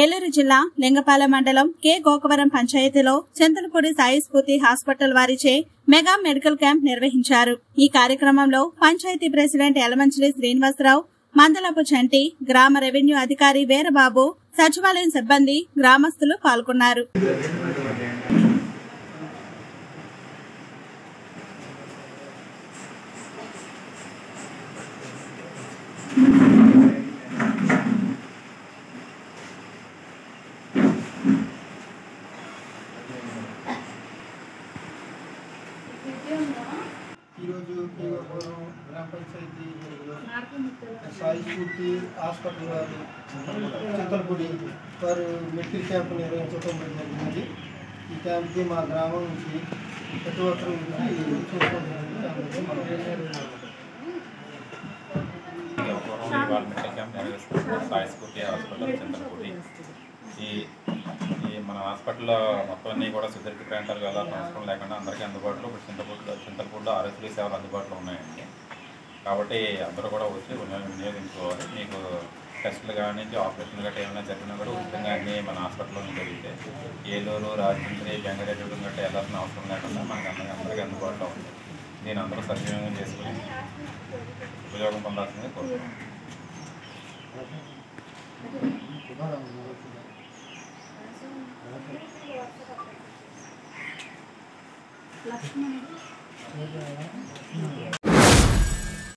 ఏలూరు జిల్లా లింగపాలెం మండలం కె గోకవరం పంచాయతీలో చింతలపూడి సాయి స్ఫూర్తి హాస్పిటల్ వారిచే మెగా మెడికల్ క్యాంప్ నిర్వహించారు. ఈ కార్యక్రమంలో పంచాయతీ ప్రెసిడెంట్ ఎలమంచిలి శ్రీనివాసరావు, మందలపు చంటి, గ్రామ రెవెన్యూ అధికారి వీరబాబు, సచివాలయం సిబ్బంది, గ్రామస్తులు పాల్గొన్నారు. ఈరోజు గ్రామ పంచాయతీ సాయి స్ఫూర్తి హాస్పిటల్ వారు చింతలపూడి వారు మెడికల్ క్యాంప్ నిర్వహించడం జరిగింది. ఈ క్యాంప్కి మా గ్రామం నుంచి ప్రతి ఒక్కరి చూసుకోవడం సాయి స్ఫూర్తి హాస్పిటల్ చింతలపూడి. మన హాస్పిటల్లో మొత్తం అన్నీ కూడా సుదీర్ఘ ప్రాంతాలు గల అవసరం లేకుండా అందరికీ అందుబాటులో ఇప్పుడు చింతలపూడిలో ఆరోగ్య సేవలు అందుబాటులో ఉన్నాయండి. కాబట్టి అందరూ కూడా వచ్చి వినియోగించుకోవాలి. మీకు టెస్టులు కానీ ఆపరేషన్లు గట్రా ఏమైనా జరిగినా కూడా ఉచితంగా అన్నీ మన హాస్పిటల్లోనే జరిగితే ఏలూరు, రాజమండ్రి, బెంగళూరు గట్రా వెళ్ళాల్సిన అవసరం లేకుండా మనకు అందరికీ అందుబాటులో ఉంది. దీని అందరూ సద్వినియోగం చేసుకుని ఉపయోగం పొందాల్సిందే కోరుతున్నాం. లక్ష్మణ్